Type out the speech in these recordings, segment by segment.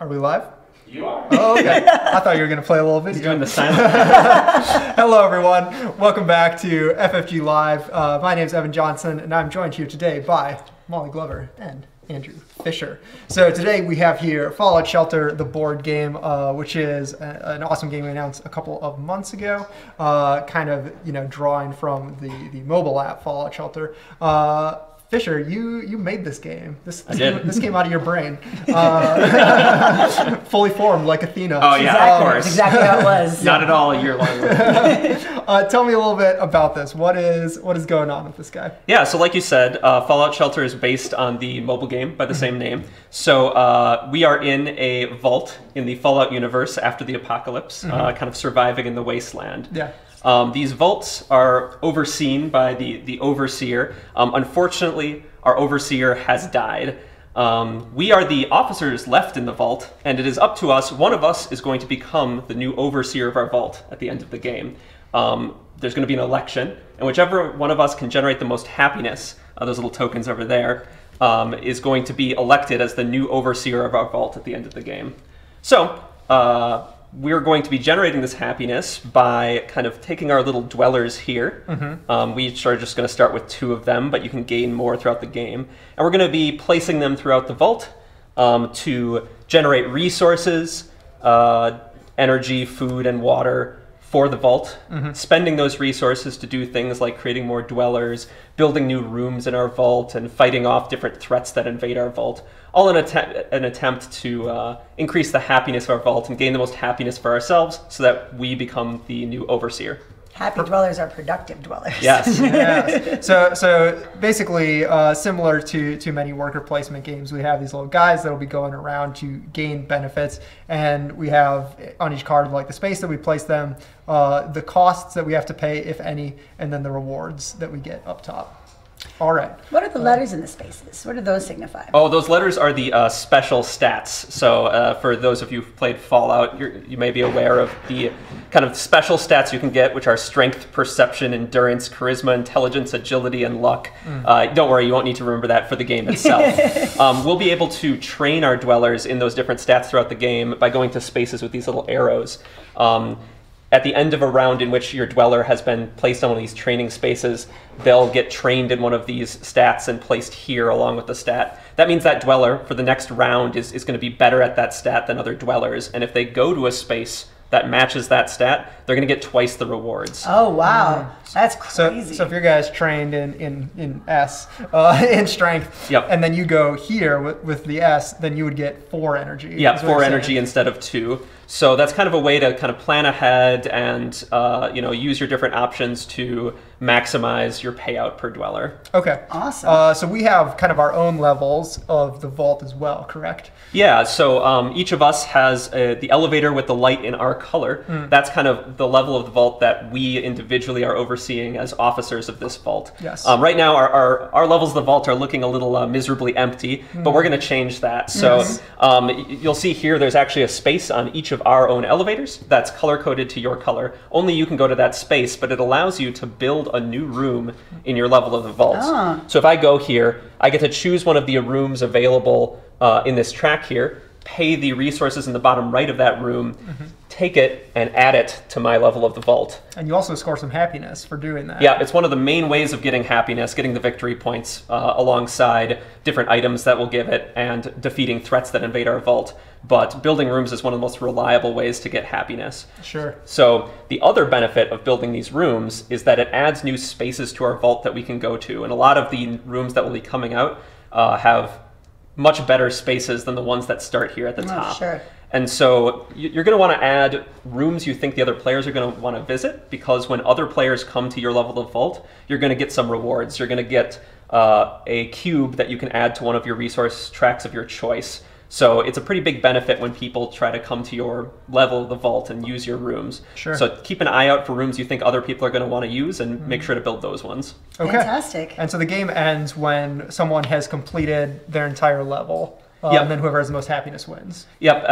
Are we live? You are. Oh, okay. I thought you were going to play a little video. He's doing the silent. Hello, everyone. Welcome back to FFG Live. My name is Evan Johnson, and I'm joined here today by Molly Glover and Andrew Fisher. So today we have here Fallout Shelter, the board game, which is an awesome game we announced a couple of months ago, kind of, you know, drawing from the mobile app Fallout Shelter. Fisher, you made this game. This came out of your brain, fully formed like Athena. Oh yeah, of course. That's exactly how it was. Not at all a year long. Tell me a little bit about this. What is going on with this guy? Yeah, so like you said, Fallout Shelter is based on the mobile game by the same name. So we are in a vault in the Fallout universe after the apocalypse, kind of surviving in the wasteland. Yeah. These vaults are overseen by the overseer. Unfortunately, our overseer has died. We are the officers left in the vault, and it is up to us. One of us is going to become the new overseer of our vault at the end of the game. There's going to be an election, and whichever one of us can generate the most happiness, those little tokens over there, is going to be elected as the new overseer of our vault at the end of the game. So, we're going to be generating this happiness by kind of taking our little dwellers here. We each are just going to start with 2 of them, but you can gain more throughout the game. And we're going to be placing them throughout the vault to generate resources, energy, food, and water for the vault. Spending those resources to do things like creating more dwellers, building new rooms in our vault, and fighting off different threats that invade our vault. All in an attempt to increase the happiness of our vault and gain the most happiness for ourselves so that we become the new overseer. Happy dwellers are productive dwellers. Yes. Yes. So basically, similar to many worker placement games, we have these little guys that will be going around to gain benefits. And we have on each card, like the space that we place them, the costs that we have to pay, if any, and then the rewards that we get up top. All right. What are the letters in the spaces? What do those signify? Oh, those letters are the special stats. So for those of you who've played Fallout, you may be aware of the kind of special stats you can get, which are strength, perception, endurance, charisma, intelligence, agility, and luck. Don't worry, you won't need to remember that for the game itself. We'll be able to train our dwellers in those different stats throughout the game by going to spaces with these little arrows. At the end of a round in which your dweller has been placed on one of these training spaces, they'll get trained in one of these stats and placed here along with the stat. That means that dweller for the next round is going to be better at that stat than other dwellers. And if they go to a space that matches that stat, they're going to get twice the rewards. Oh, wow. That's crazy. So if your guy's trained in strength, and then you go here with the S, then you would get 4 energy. Yeah, 4 energy instead of 2. So that's kind of a way to kind of plan ahead and you know, use your different options to maximize your payout per dweller. Okay. Awesome. So we have kind of our own levels of the vault as well, correct? Yeah, so each of us has the elevator with the light in our color. That's kind of the level of the vault that we individually are overseeing as officers of this vault. Yes. Right now, our levels of the vault are looking a little miserably empty, but we're going to change that. So you'll see here there's actually a space on each of our own elevators that's color-coded to your color. Only you can go to that space, but it allows you to build a new room in your level of the vault. So if I go here, I get to choose one of the rooms available in this track here, pay the resources in the bottom right of that room, take it and add it to my level of the vault. And you also score some happiness for doing that. Yeah, it's one of the main ways of getting happiness, getting the victory points alongside different items that will give it and defeating threats that invade our vault. But building rooms is one of the most reliable ways to get happiness. Sure. So the other benefit of building these rooms is that it adds new spaces to our vault that we can go to. And a lot of the rooms that will be coming out have much better spaces than the ones that start here at the top. Sure. And so you're going to want to add rooms you think the other players are going to want to visit, because when other players come to your level of vault, you're going to get some rewards. You're going to get a cube that you can add to one of your resource tracks of your choice. So it's a pretty big benefit when people try to come to your level of the vault and use your rooms. Sure. So keep an eye out for rooms you think other people are going to want to use and make sure to build those ones. Okay. Fantastic. And so the game ends when someone has completed their entire level. Yep. And then whoever has the most happiness wins. Yep.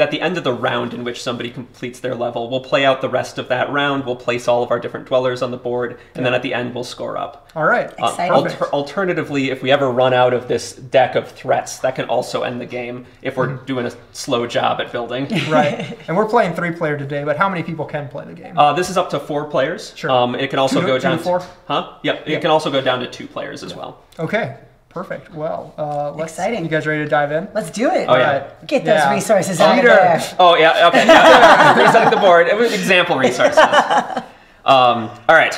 At the end of the round in which somebody completes their level, we'll play out the rest of that round. We'll place all of our different dwellers on the board, and then at the end, we'll score up. All right. Alternatively, if we ever run out of this deck of threats, that can also end the game if we're doing a slow job at building. Right. And we're playing 3-player today, but how many people can play the game? This is up to 4 players. Sure. It can also go down to 4. Huh? Yep. It can also go down to 2 players as well. Okay. Perfect. Well, exciting. You guys ready to dive in? Let's do it. Oh, yeah. Get those resources out there. Oh, yeah. Okay. Yeah. Resetting the board. It was example resources. All right.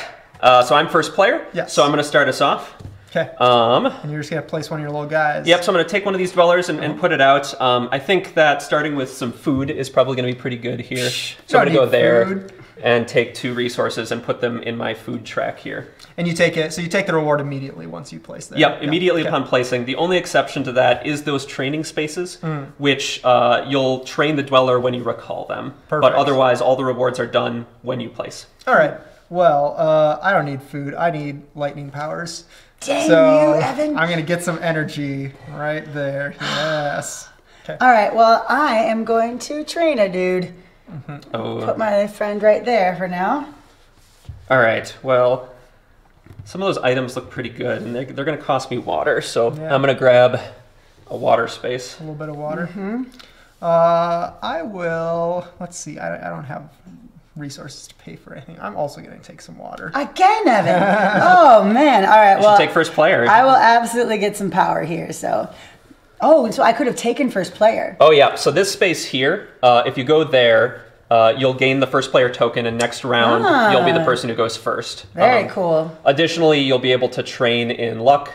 So I'm first player. Yes. So I'm going to start us off. Okay. And you're just going to place one of your little guys. Yep. So I'm going to take one of these dwellers and put it out. I think that starting with some food is probably going to be pretty good here. So I'm going to go there and take 2 resources and put them in my food track here. And you take it, so you take the reward immediately once you place that. Yep, immediately upon placing. The only exception to that is those training spaces, which you'll train the dweller when you recall them. Perfect. But otherwise, all the rewards are done when you place. All right. Well, I don't need food. I need lightning powers. Dang you, Evan. I'm going to get some energy right there. Yes. Okay. All right. Well, I am going to train a dude. Mm-hmm. Oh. Put my friend right there for now. All right. Well... some of those items look pretty good, and they're going to cost me water, so I'm going to grab a water space. A little bit of water. I will, let's see, I don't have resources to pay for anything. I'm also going to take some water. Again, Evan! Oh, man. All right, well, you should take first player. I will absolutely get some power here, so... oh, and so I could have taken first player. Oh, yeah, so this space here, if you go there... you'll gain the first player token, and next round you'll be the person who goes first. Very cool. Additionally, you'll be able to train in luck.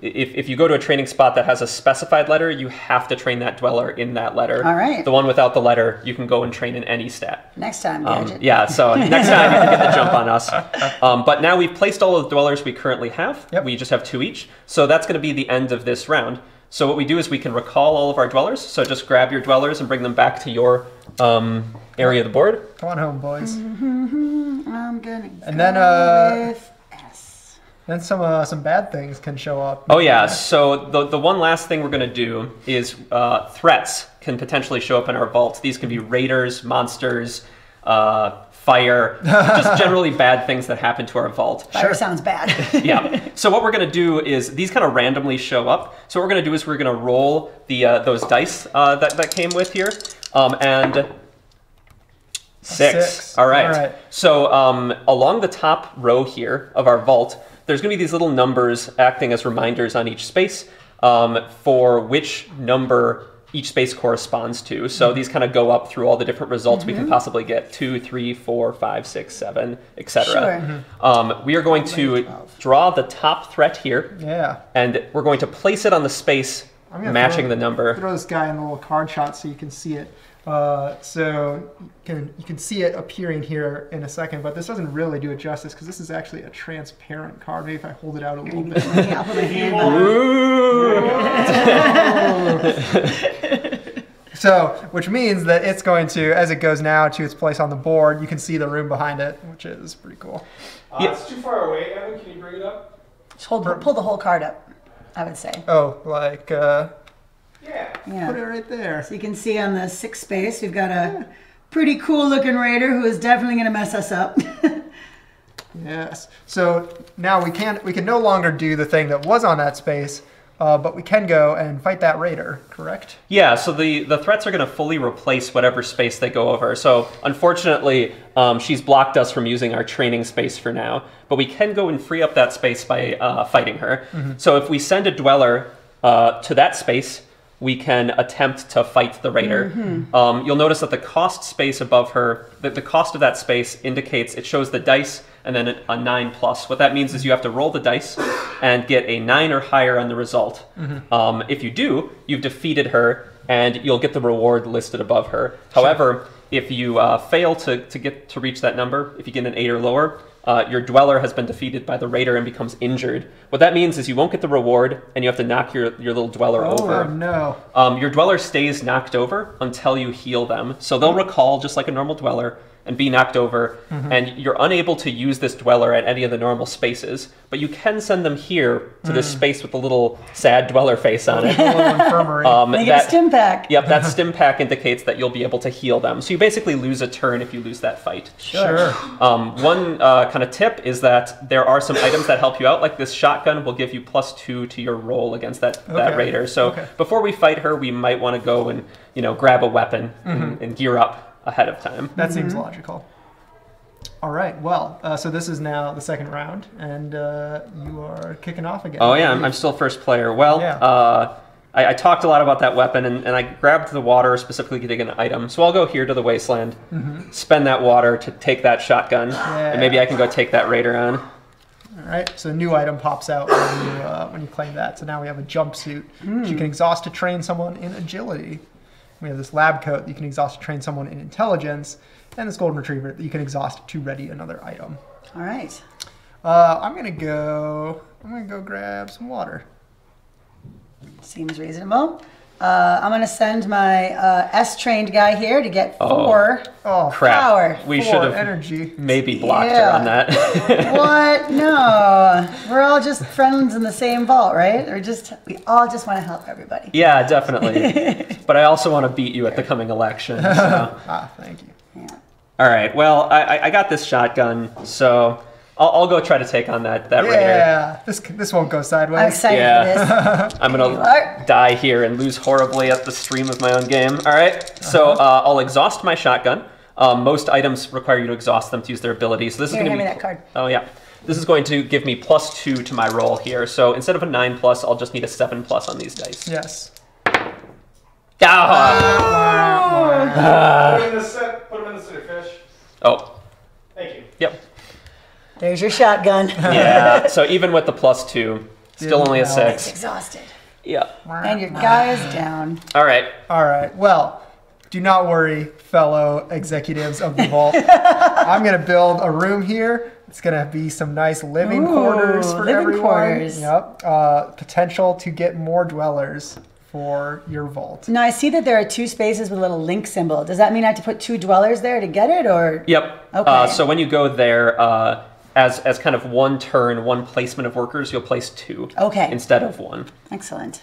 If you go to a training spot that has a specified letter, you have to train that dweller in that letter. All right. The one without the letter, you can go and train in any stat. Next time, Gadget. Yeah, so next time you can get the jump on us. But now we've placed all of the dwellers we currently have. Yep. We just have 2 each. So that's going to be the end of this round. So what we do is we can recall all of our dwellers. So just grab your dwellers and bring them back to your area of the board. Come on home, boys. I'm gonna Then some bad things can show up. Oh yeah. So the one last thing we're gonna do is threats can potentially show up in our vaults. These can be raiders, monsters, fire, just generally bad things that happen to our vault. Fire sounds bad. Yeah. So what we're going to do is these kind of randomly show up. So what we're going to do is we're going to roll the those dice that came with here, and 6. All right. All right. So along the top row here of our vault, there's going to be these little numbers acting as reminders on each space for which number each space corresponds to. So these kind of go up through all the different results we can possibly get. 2, 3, 4, 5, 6, 7, etc. Sure. We are going to draw the top threat here. Yeah. And we're going to place it on the space matching the number. Throw this guy in the little card shot so you can see it. So you can see it appearing here in a second, but this doesn't really do it justice because this is actually a transparent card. Maybe if I hold it out a little bit. Yeah, I'll put my hand on it. So, which means that it's going to, as it goes now to its place on the board, you can see the room behind it, which is pretty cool. It's too far away, Evan. Can you bring it up? Just pull the whole card up, I would say. Oh, like, yeah. Put it right there. So you can see on the 6th space, we've got a pretty cool looking raider who is definitely going to mess us up. Yes. So now we can no longer do the thing that was on that space. But we can go and fight that raider, correct? Yeah, so the threats are going to fully replace whatever space they go over. So, unfortunately, she's blocked us from using our training space for now. But we can go and free up that space by fighting her. So if we send a dweller to that space, we can attempt to fight the raider. You'll notice that the cost space above her, the cost of that space indicates, it shows the dice, and then a 9+. What that means is you have to roll the dice and get a 9 or higher on the result. If you do, you've defeated her, and you'll get the reward listed above her. However, if you fail to reach that number, if you get an 8 or lower, your dweller has been defeated by the raider and becomes injured. What that means is you won't get the reward, and you have to knock your little dweller over. Oh, no. Your dweller stays knocked over until you heal them. So they'll recall just like a normal dweller and be knocked over, and you're unable to use this dweller at any of the normal spaces, but you can send them here to this space with the little sad dweller face on it. They get a stim pack. Yep, that stim pack indicates that you'll be able to heal them. So you basically lose a turn if you lose that fight. Sure. One kind of tip is that there are some items that help you out, like this shotgun will give you +2 to your roll against that raider. So before we fight her, we might want to go and grab a weapon and gear up ahead of time. That seems logical. All right, well, so this is now the second round, and you are kicking off again. Oh yeah, I'm still first player. Well, yeah. I talked a lot about that weapon, and I grabbed the water specifically to get an item. So I'll go here to the wasteland, spend that water to take that shotgun, and maybe I can go take that raider on. All right, so a new item pops out when you claim that. So now we have a jumpsuit, which you can exhaust to train someone in agility. We have this lab coat that you can exhaust to train someone in intelligence, and this golden retriever that you can exhaust to ready another item. All right. I'm gonna go grab some water. Seems reasonable. I'm gonna send my S-trained guy here to get 4 power. We should have maybe blocked her on that. What? No, we're all just friends in the same vault, right? We all just want to help everybody. Yeah, definitely. But I also want to beat you at the coming election. So. Thank you. Yeah. All right. Well, I got this shotgun, so. I'll go try to take on that raider. Yeah, this won't go sideways. I'm excited for this. I'm going to die here and lose horribly at the stream of my own game. All right, so I'll exhaust my shotgun. Most items require you to exhaust them to use their ability. So this is going to be that card. Oh, yeah. This is going to give me +2 to my roll here. So instead of a 9+, I'll just need a 7+ on these dice. Yes. Put them in the set of fish. Oh. Thank you. Yep. There's your shotgun. Yeah, so even with the +2, still only a 6. It's exhausted. Yeah. And your guy is down. All right. All right. Well, do not worry, fellow executives of the vault. I'm going to build a room here. It's going to be some nice living quarters for everyone. Yep. Potential to get more dwellers for your vault. Now I see that there are 2 spaces with a little link symbol. Does that mean I have to put 2 dwellers there to get it, or? Yep. Okay. So when you go there, as kind of one turn, one placement of workers, you'll place 2 instead of 1. Excellent.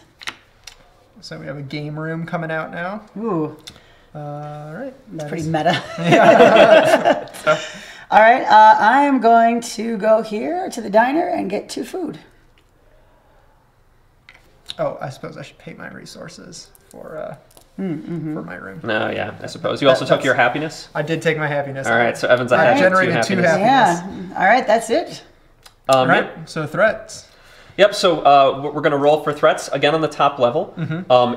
So we have a game room coming out now. Ooh. All right. That's pretty meta. All right. I am going to go here to the diner and get 2 food. Oh, I suppose I should pay my resources for my room. No, yeah, I suppose. You also took your happiness? I did take my happiness. All right, so Evan's I generated 2 happiness. Yeah, all right, that's it. All right, so threats. Yep, so we're going to roll for threats, again on the top level.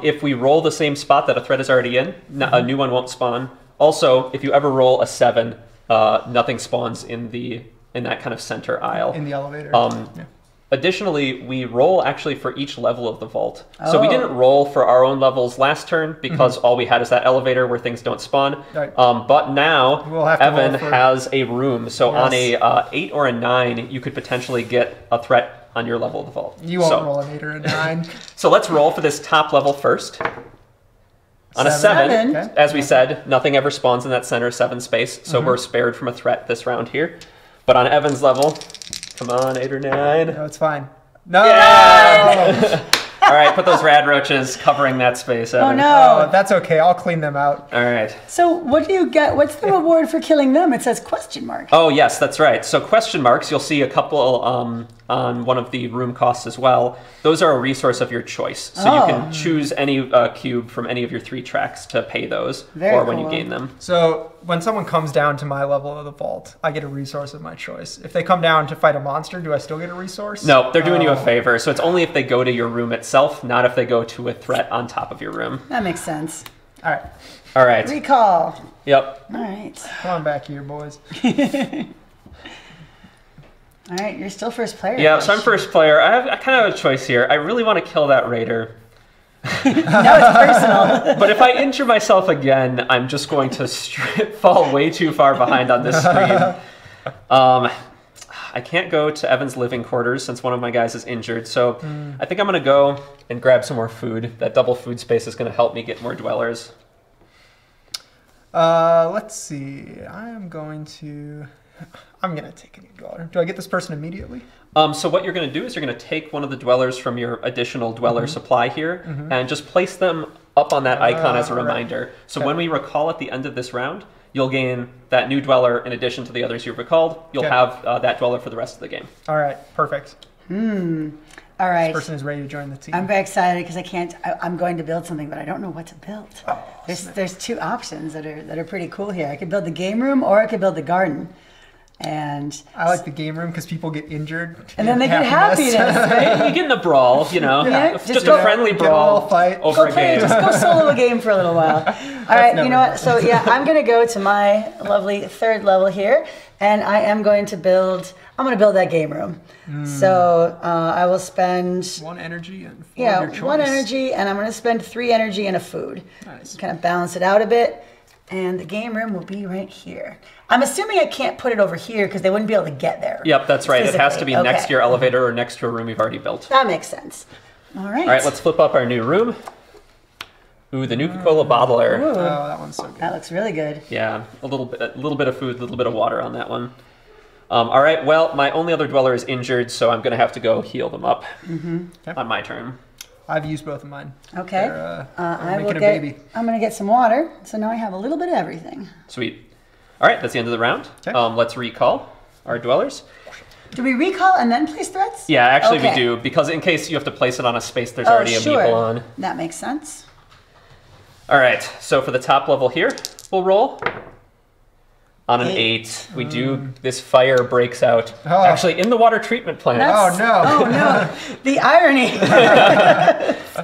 If we roll the same spot that a threat is already in, a new one won't spawn. Also, if you ever roll a 7, nothing spawns in that kind of center aisle. In the elevator. Yeah. Additionally, we roll actually for each level of the vault. So we didn't roll for our own levels last turn because all we had is that elevator where things don't spawn. Right. But now Evan has a room. So on a 8 or a 9, you could potentially get a threat on your level of the vault. You won't roll an 8 or a 9. So let's roll for this top level first. On a 7, as we said, nothing ever spawns in that center 7 space. So we're spared from a threat this round here. But on Evan's level... Come on, 8 or 9. No, it's fine. No! Yeah! All right, put those rad roaches covering that space. Evan. Oh, no. That's okay. I'll clean them out. All right. So what do you get? What's the reward for killing them? It says ? Oh, yes, that's right. So question marks, you'll see a couple on one of the room costs as well. Those are a resource of your choice. So you can choose any cube from any of your 3 tracks to pay those when you gain them. So... When someone comes down to my level of the vault, I get a resource of my choice. If they come down to fight a monster, do I still get a resource? No, they're doing you a favor. So it's only if they go to your room itself, not if they go to a threat on top of your room. That makes sense. All right. All right. Recall. Yep. All right. Come on back here, boys. All right, you're still first player. Yeah, so I'm first player. I kind of have a choice here. I really want to kill that raider. Now it's personal. But if I injure myself again, I'm just going to fall way too far behind on this stream. I can't go to Evan's living quarters since one of my guys is injured, so I think I'm going to go and grab some more food. That double food space is going to help me get more dwellers. Let's see. I'm going to take a new dweller. Do I get this person immediately? So what you're going to do is you're going to take one of the dwellers from your additional dweller supply here and just place them up on that icon as a reminder. Right. So when we recall at the end of this round, you'll gain that new dweller in addition to the others you've recalled. You'll have that dweller for the rest of the game. All right, perfect. All right. This person is ready to join the team. I'm very excited because I can't. I'm going to build something, but I don't know what to build. Oh, there's two options that are pretty cool here. I could build the game room, or I could build the garden. And I like the game room because people get injured and then they get happiness. Right? You get in a brawl, you know, just a friendly brawl fight over a game. Just go solo a game for a little while. All right, you know what? So yeah, I'm going to go to my lovely third level here, and I am going to build. I'm going to build that game room. So I will spend one energy and one energy, and I'm going to spend 3 energy and a food. Nice. Kind of balance it out a bit. And the game room will be right here. I'm assuming I can't put it over here because they wouldn't be able to get there. Yep, that's right. Physically. It has to be next to your elevator or next to a room you've already built. That makes sense. All right. All right, let's flip up our new room. Ooh, the Nuka-Cola bottler. Ooh. Oh, that one's so good. That looks really good. Yeah, a little bit of food, a little bit of water on that one. All right, well, my only other dweller is injured, so I'm going to have to go heal them up on my turn. I've used both of mine. Okay. I'm going to get some water. So now I have a little bit of everything. Sweet. All right, that's the end of the round. Okay. Let's recall our dwellers. Do we recall and then place threats? Yeah, actually we do, because in case you have to place it on a space there's already a meeple on. That makes sense. All right, so for the top level here, we'll roll. On an 8, we do. This fire breaks out. Oh. Actually, in the water treatment plant. That's, oh no! Oh no! The irony.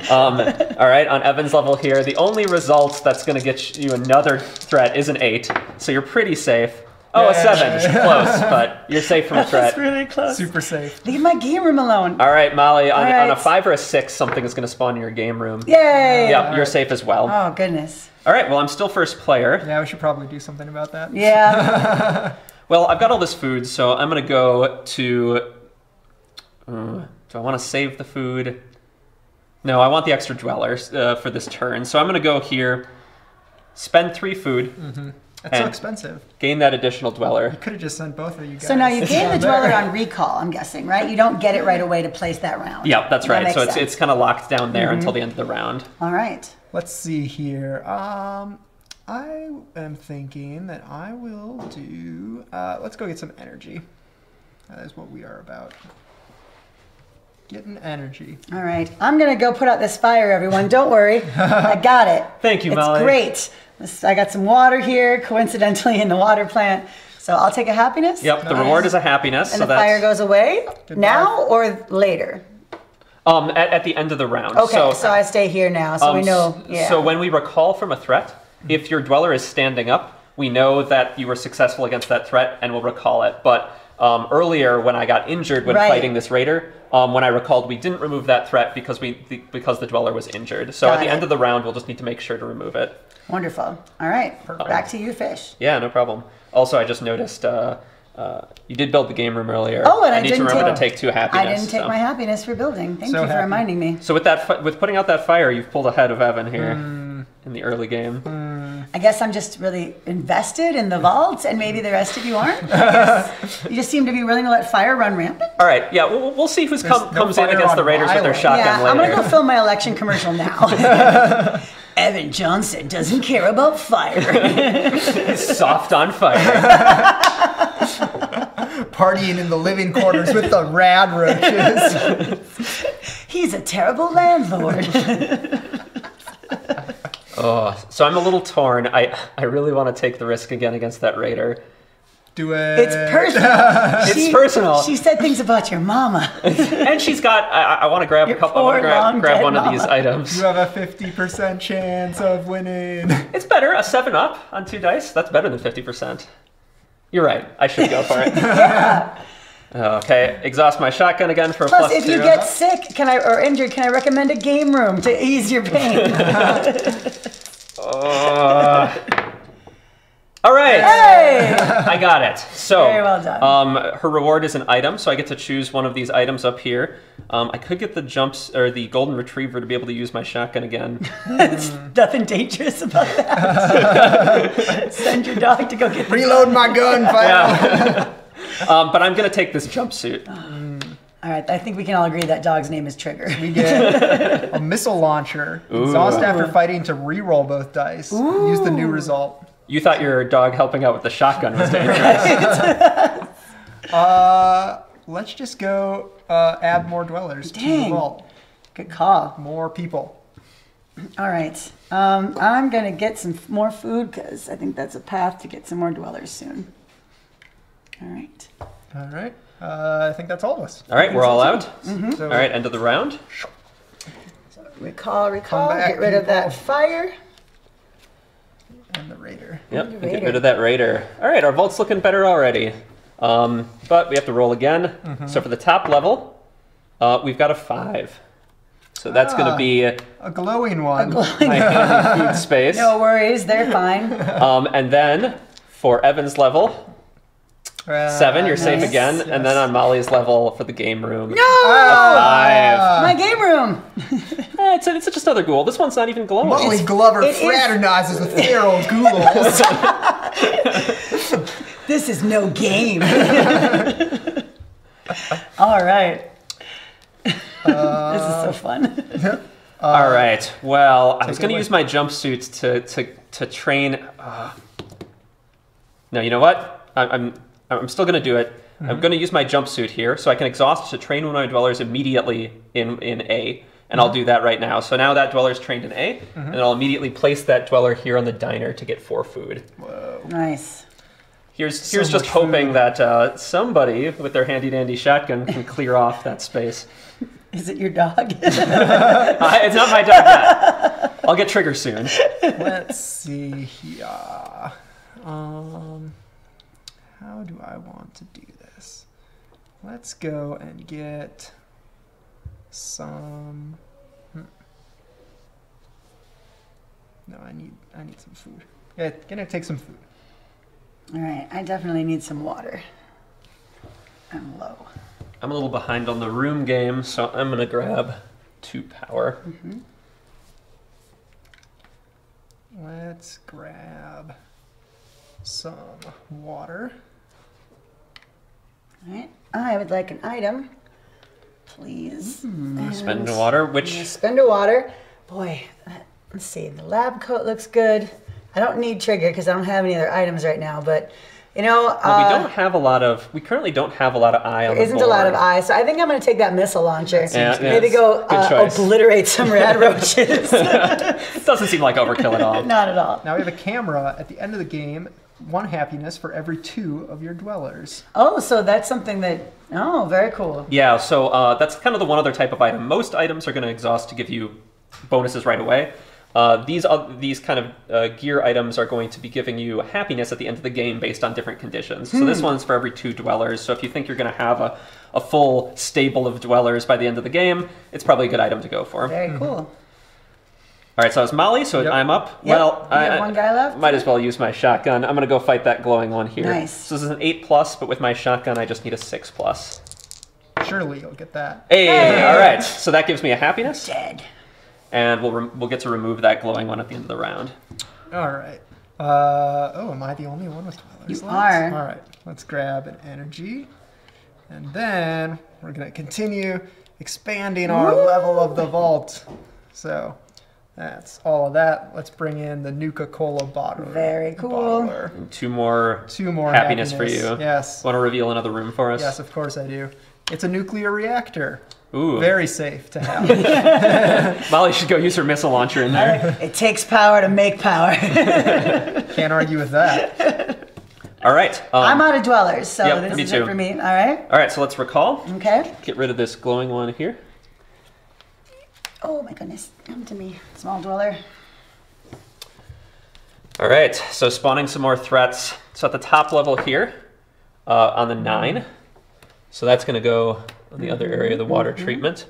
All right, on Evan's level here, the only result that's going to get you another threat is an 8, so you're pretty safe. Oh, a 7, close, but you're safe from a threat. That's really close. Super safe. Leave my game room alone. All right, Molly, on a 5 or a 6, something is going to spawn in your game room. Yay! Yep, you're safe as well. Oh goodness. All right, well, I'm still first player. Yeah, we should probably do something about that. Yeah. Well, I've got all this food, so I'm going to go to... do I want to save the food? No, I want the extra dwellers for this turn. So I'm going to go here, spend 3 food. That's so expensive. Gain that additional dweller. You could have just sent both of you guys. So now you gain the dweller on recall, I'm guessing, right? You don't get it right away to place that round. Yeah, that's right. That so it's kind of locked down there until the end of the round. All right. Let's see here. I am thinking that I will do... let's go get some energy. That is what we are about. Getting energy. All right. I'm going to go put out this fire, everyone. Don't worry. I got it. Thank you, Molly. It's great. I got some water here, coincidentally, in the water plant. So I'll take a happiness. Yep. Nice. The reward is a happiness. And so the fire goes away now or later? At the end of the round. Okay, so I stay here now, so we know. Yeah. So when we recall from a threat, if your dweller is standing up, we know that you were successful against that threat and we'll recall it. But earlier, when I got injured when fighting this raider, when I recalled, we didn't remove that threat because the dweller was injured. So at the end of the round, we'll just need to make sure to remove it. Wonderful. All right. Perfect. Back to you, Fish. Yeah, no problem. Also, I just noticed... you did build the game room earlier. Oh, and I need to remember to take 2 happiness. I didn't take my happiness for building. Thank you for reminding me. So with that, with putting out that fire, you've pulled ahead of Evan here in the early game. I guess I'm just really invested in the vaults, and maybe the rest of you aren't. You just seem to be willing to let fire run rampant. All right, yeah, we'll see who comes in against the Raiders with their shotgun later. I'm going to go film my election commercial now. Evan Johnson doesn't care about fire. He's soft on fire. Partying in the living quarters with the rad roaches. He's a terrible landlord. Oh, so I'm a little torn. I really want to take the risk again against that raider. Do it. It's personal. It's personal. She said things about your mama. And she's got, I want to grab a couple, I want to grab one of these items. You have a 50% chance of winning. It's better, a 7-up on 2 dice. That's better than 50%. You're right. I should go for it. Yeah. Okay. Exhaust my shotgun again for a plus 2. Plus, if you get sick or injured, can I recommend a game room to ease your pain? All right. Hey! I got it. So, very well done. Her reward is an item, so I get to choose one of these items up here. I could get the jumps or the golden retriever to be able to use my shotgun again. There's nothing dangerous about that. Send your dog to go get the reload my gun. Yeah. But I'm gonna take this jumpsuit. All right, I think we can all agree that dog's name is Trigger. We get a missile launcher. Ooh. Exhaust after fighting to re-roll both dice. Ooh. Use the new result. You thought your dog helping out with the shotgun was dangerous. Let's just go add more dwellers to the vault. Good call. More people. All right, I'm gonna get some more food because I think that's a path to get some more dwellers soon. All right. All right. I think that's all of us. All right, we're all out. Mm-hmm. So all right, end of the round. So recall, get rid of that fire. And the raider. Yep, get rid of that raider. All right, our vault's looking better already. But we have to roll again. Mm-hmm. So for the top level, we've got a 5. So that's going to be a glowing one. A glowing one. Food space. No worries, they're fine. And then for Evan's level, 7, you're safe again, and then on Molly's level for the game room. No! 5. My game room! It's just another ghoul. This one's not even glowing. Molly Glover fraternizes with feral ghouls. This is no game. All right. This is so fun. All right. Well, I was going to use my jumpsuit to train. No, you know what? I'm still going to do it. Mm-hmm. I'm going to use my jumpsuit here, so I can exhaust to train one of my dwellers immediately in A, and I'll do that right now. So now that dweller's trained in A, and I'll immediately place that dweller here on the diner to get 4 food. Whoa. Nice. Here's just hoping that somebody with their handy-dandy shotgun can clear off that space. Is it your dog? It's not my dog yet. I'll get Trigger soon. Let's see here. How do I want to do this? Let's go and get some. No, I need some food. Yeah, gonna take some food. All right, I definitely need some water. I'm low. I'm a little behind on the room game, so I'm gonna grab 2 power. Mm-hmm. Let's grab some water. All right, I would like an item, please. Spend a water, which... Spend a water. Boy, let's see, the lab coat looks good. I don't need Trigger because I don't have any other items right now, but, you know... Well, we don't have a lot of... We currently don't have a lot of eye on the board. There isn't a lot of eye, so I think I'm going to take that missile launcher. Maybe go obliterate some rad roaches. It doesn't seem like overkill at all. Not at all. Now we have a camera at the end of the game. 1 happiness for every 2 of your dwellers. Oh, so that's something that... Oh, very cool. Yeah, so that's kind of the one other type of item. Most items are going to exhaust to give you bonuses right away. These kind of gear items are going to be giving you happiness at the end of the game based on different conditions. So this one's for every 2 dwellers. So if you think you're going to have a full stable of dwellers by the end of the game, it's probably a good item to go for. Very cool. All right, so it's Molly, so I'm up. Yep. Well, I have 1 guy left. Might as well use my shotgun. I'm going to go fight that glowing one here. Nice. So this is an 8+, but with my shotgun, I just need a 6+. Surely you'll get that. Hey, all right. So that gives me a happiness. Dead. And we'll get to remove that glowing one at the end of the round. All right. Oh, am I the only one with dwellers? You are. All right. Let's grab an energy, and then we're going to continue expanding our level of the vault. So. That's all of that. Let's bring in the Nuka-Cola bottle. Very cool. And 2 more happiness for you. Yes. Want to reveal another room for us? Yes, of course I do. It's a nuclear reactor. Ooh. Very safe to have. Molly should go use her missile launcher in there. It takes power to make power. Can't argue with that. All right. I'm out of dwellers, so this is it for me. All right. All right, so let's recall. Okay. Get rid of this glowing one here. Oh my goodness, come to me, small dweller. All right, so spawning some more threats. So at the top level here, on the 9, so that's gonna go on the other area of the water treatment.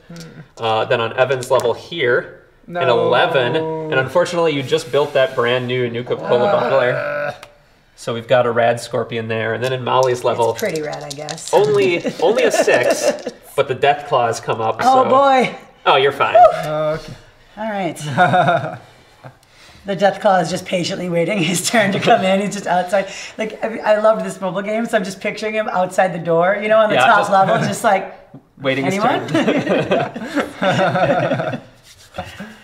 Then on Evan's level here, an 11, and unfortunately you just built that brand new Nuka-Cola bottle there. So we've got a rad scorpion there, and then in Molly's level, it's pretty rad, I guess. Only a 6, but the death claws come up. Oh so. Boy! Oh, you're fine. Okay. All right. The death claw is just patiently waiting his turn to come in. He's just outside. Like I loved this mobile game, so I'm just picturing him outside the door. You know, on the top level, just like waiting his turn.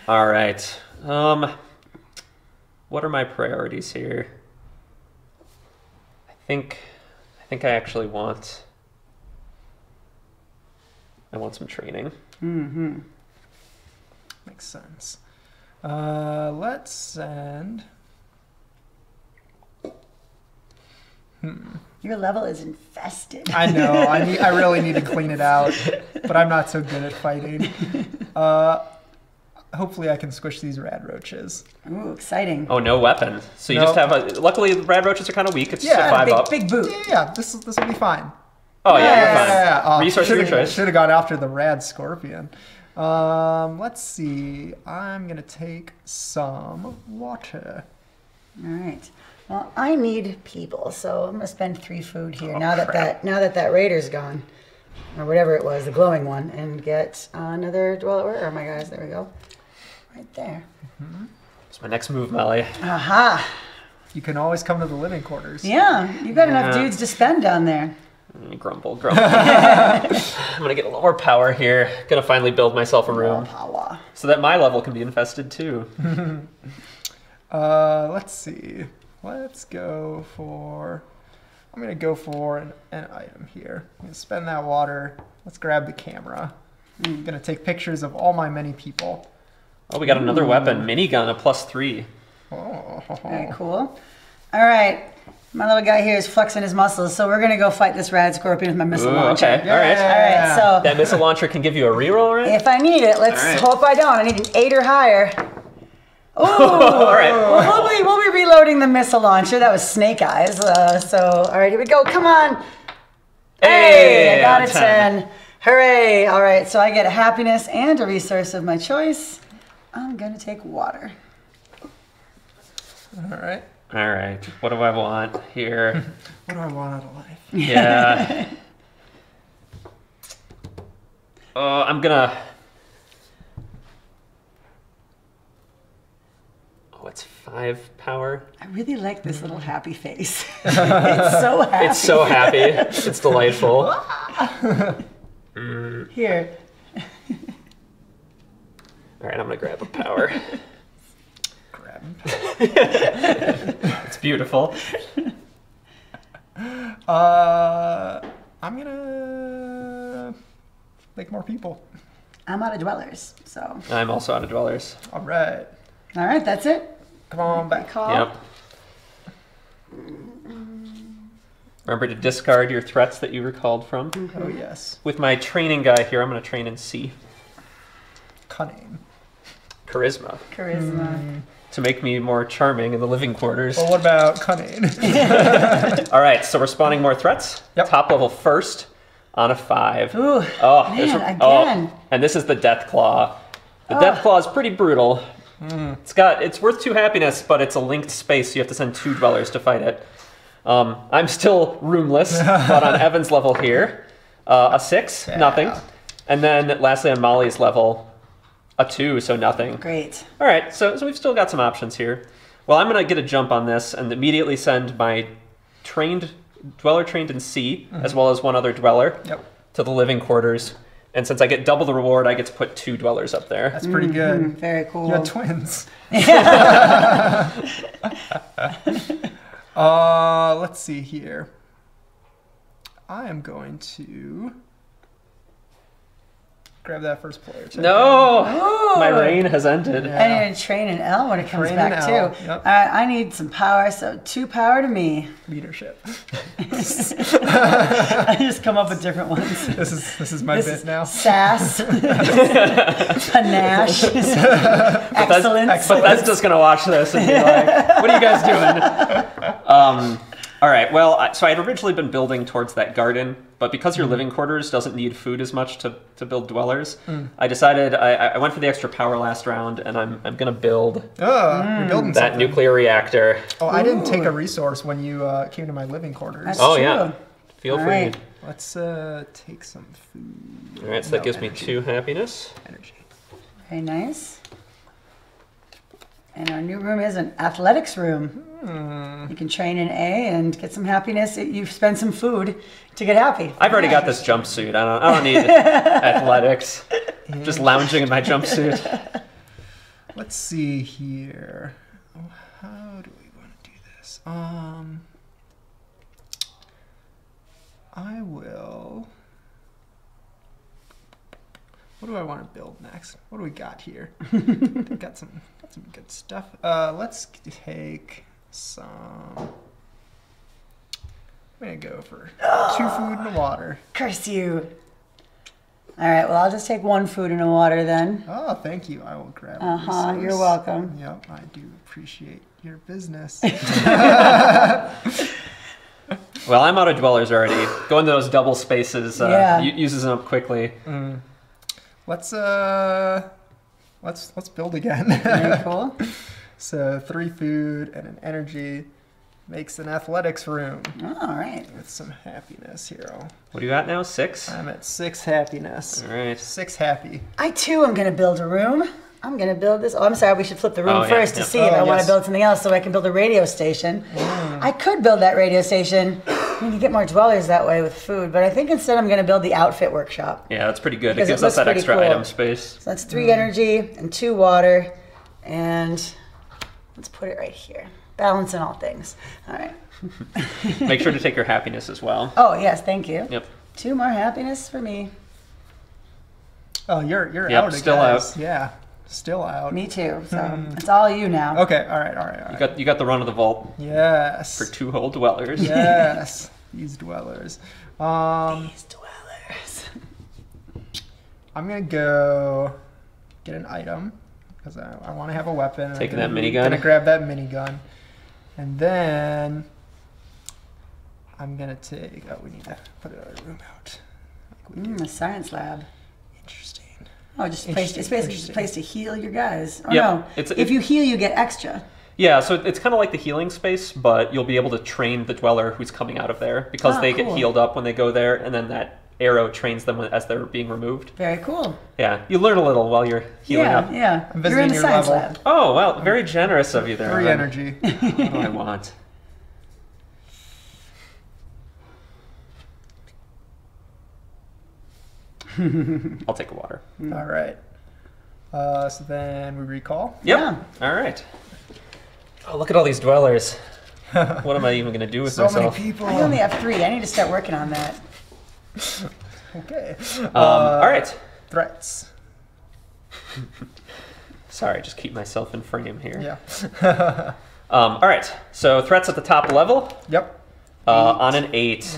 All right. What are my priorities here? I think I actually want. I want some training. Mm-hmm. Makes sense. Let's send. Your level is infested. I know. I really need to clean it out, but I'm not so good at fighting. Hopefully I can squish these rad roaches. Ooh, exciting. Oh, no weapon. So you just have a... Luckily, rad roaches are kind of weak. It's just a 5-up. Big boot. Yeah, this will be fine. Oh, yeah, you're fine. Resource of your choice. Should have gone after the rad scorpion. Let's see. I'm going to take some water. All right. Well, I need people, so I'm going to spend 3 food here now that that raider's gone. Or whatever it was, the glowing one, and get another dweller. Where are my guys? There we go. Right there. Mm-hmm. That's my next move, Molly. Aha! You can always come to the living quarters. Yeah, you've got enough dudes to spend down there. Grumble. I'm going to get a little more power here. Going to finally build myself a room. Power. So that my level can be infested too. Let's see. Let's go for... I'm going to go for an item here. I'm going to spend that water. Let's grab the camera. I'm going to take pictures of all my many people. Oh, we got another weapon, minigun, a +3. Oh. Very cool. All right. My little guy here is flexing his muscles, so we're going to go fight this rad scorpion with my missile launcher. Okay, yeah. All right. So that missile launcher can give you a reroll, right? If I need it. Let's hope I don't. I need an 8 or higher. Ooh. All right. Well, we'll be reloading the missile launcher. That was Snake Eyes. So, all right, here we go. Come on. Hey, I got a 10. Hooray. All right, so I get a happiness and a resource of my choice. I'm going to take water. All right. What do I want here? What do I want out of life? Yeah. I'm going to... It's 5 power. I really like this little happy face. It's so happy. It's so happy. It's delightful. Here. All right, I'm going to grab a power. It's beautiful. I'm going to make more people. I'm out of dwellers, so. I'm also out of dwellers. All right, that's it. Come on back. Yep. Remember to discard your threats that you recalled from. Mm-hmm. Oh, yes. With my training guy here, I'm going to train in C. Cunning. Charisma. To make me more charming in the living quarters. Well, what about cunning? All right, so we're spawning more threats. Yep. Top level first on a 5. Ooh, again. Oh, and this is the death claw. The death claw is pretty brutal. It's worth 2 happiness, but it's a linked space, so you have to send 2 dwellers to fight it. I'm still roomless, but on Evan's level here, a 6, nothing. And then lastly on Molly's level, a 2, so nothing. Great. All right, so we've still got some options here. Well, I'm going to get a jump on this and immediately send my dweller trained in C, as well as one other dweller, to the living quarters. And since I get double the reward, I get to put 2 dwellers up there. That's pretty good. Very cool. You're twins. Let's see here. I am going to grab that first player. My reign has ended. Yeah. I need to train an L when it comes back, too. Yep. I need some power, so 2 power to me. Leadership. I just come up with different ones. This is my bit now. Sass. Panache. Excellence. But that's just going to watch this and be like, what are you guys doing? All right, well, so I had originally been building towards that garden, but because your living quarters doesn't need food as much to build dwellers, I decided, I went for the extra power last round, and I'm going to build that nuclear reactor. Oh, I didn't take a resource when you came to my living quarters. That's true. Yeah. Feel free. Right. Let's take some food. All right, so that gives me 2 happiness. Energy. Very nice. And our new room is an athletics room. You can train in A and get some happiness. You spend some food to get happy. I've already got this jumpsuit. I don't need athletics. I'm just lounging in my jumpsuit. Let's see here. How do we want to do this? I will. What do I want to build next? What do we got here? Got some good stuff. Let's take some. I'm going to go for 2 food and a water. Curse you. All right, well, I'll just take 1 food and a water then. Oh, thank you. I will grab resource. You're welcome. Yep, I do appreciate your business. Well, I'm out of dwellers already. Going to those double spaces uses them up quickly. Let's build again. Very cool. So 3 food and an energy makes an athletics room. All right. With some happiness here. What do you got now? 6? I'm at 6 happiness. All right. 6 happy. I too am going to build a room. I'm going to build this. Oh, I'm sorry. We should flip the room first to see if I want to build something else so I can build a radio station. I could build that radio station. You can get more dwellers that way with food, but I think instead I'm going to build the outfit workshop. Yeah, that's pretty good. It gives us that extra item space. So that's 3 energy and 2 water, and let's put it right here. Balance in all things. All right. Make sure to take your happiness as well. Oh, yes. Thank you. Yep. 2 more happiness for me. Oh, you're out again. Still out. Yeah. Still out. Me too. So it's all you now. Okay. All right. All right. All right. You got the run of the vault. Yes. For 2 whole dwellers. Yes. These dwellers. These dwellers. I'm gonna go get an item because I want to have a weapon. Taking that minigun. I'm gonna grab that minigun, and then I'm gonna take. Oh, we need to put our room out. A science lab. Interesting. Oh, just it's basically just a place to heal your guys. Oh, no. If you heal, you get extra. Yeah, so it's kind of like the healing space, but you'll be able to train the dweller who's coming out of there because they get healed up when they go there, and then that arrow trains them as they're being removed. Very cool. Yeah, you learn a little while you're healing up. Yeah, yeah. You're in the science lab. Oh, well, very generous of you there. Free energy. What do I want? I'll take a water. All right. So then we recall? Yep. Yeah. All right. Oh, look at all these dwellers. What am I even going to do with myself? So many people. I only have 3. I need to start working on that. Okay. All right. Threats. Sorry, just keep myself in frame here. Yeah. All right. So threats at the top level. Yep. On an 8.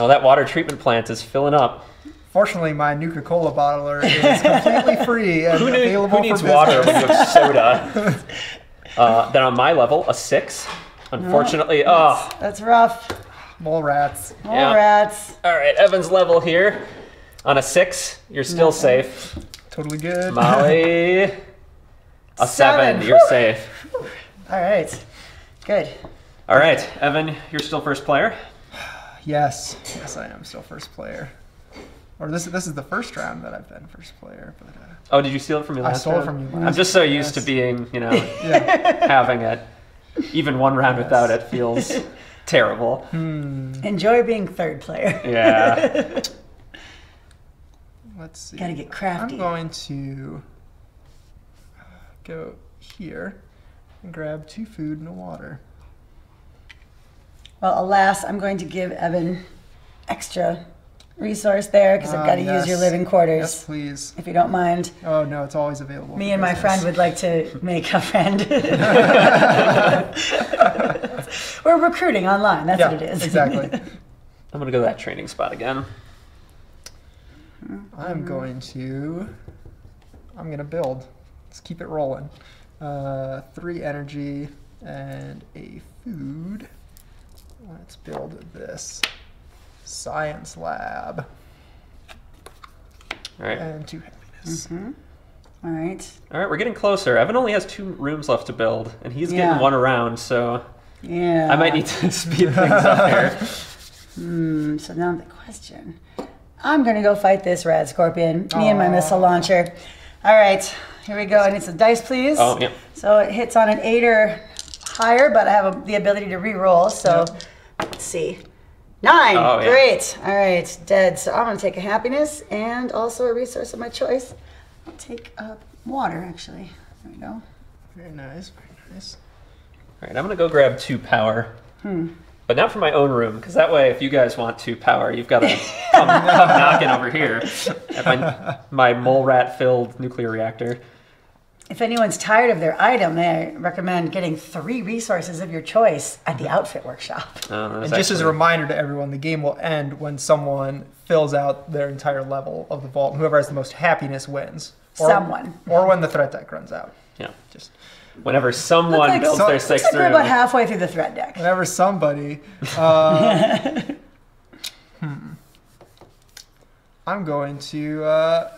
Oh, that water treatment plant is filling up. Fortunately, my Nuka-Cola bottler is completely free and available for business. Who needs water when you have soda? Then on my level, a 6. Unfortunately, that's rough. Mole rats. Mole rats. All right, Evan's level here. On a 6, you're still safe. Totally good. Molly, a 7. You're safe. All right, good. All right, Evan, you're still first player? Yes. Yes, I am still first player. Or this is the first round that I've been first player. But oh, did you steal it from me last round? I stole it from you last. I'm just so used to being, having it. Even one round without it feels terrible. Enjoy being third player. Yeah. Let's see. Gotta get crafty. I'm going to go here and grab 2 food and a water. Well, alas, I'm going to give Evan extra resource there because I've got to use your living quarters. Yes, please. If you don't mind. Oh, no, it's always available. Me and my friend would like to make a friend. We're recruiting online. That's what it is. Exactly. I'm going to go to that training spot again. I'm going to build. Let's keep it rolling. 3 energy and a food. Let's build this science lab. All right. And to happiness. Mm-hmm. All right. All right, we're getting closer. Evan only has 2 rooms left to build, and he's getting 1 around, so yeah, I might need to speed things up here. So now the question. I'm going to go fight this rad scorpion, me and my missile launcher. All right, here we go. I need some dice, please. Oh, yeah. So it hits on an 8 or higher, but I have the ability to re-roll, so let's see. 9, great. All right, dead. So I'm going to take a happiness and also a resource of my choice. I'll take water, actually. There we go. Very nice, very nice. All right, I'm going to go grab 2 power. But not for my own room, because that way, if you guys want 2 power, you've got to come knocking over here at my mole rat-filled nuclear reactor. If anyone's tired of their item, I recommend getting 3 resources of your choice at the outfit workshop. And just as a reminder to everyone, the game will end when someone fills out their entire level of the vault, and whoever has the most happiness wins. Or, or when the threat deck runs out. Yeah. Just. Whenever someone builds their 6th room. Like we're about halfway through the threat deck. Whenever somebody. I'm going to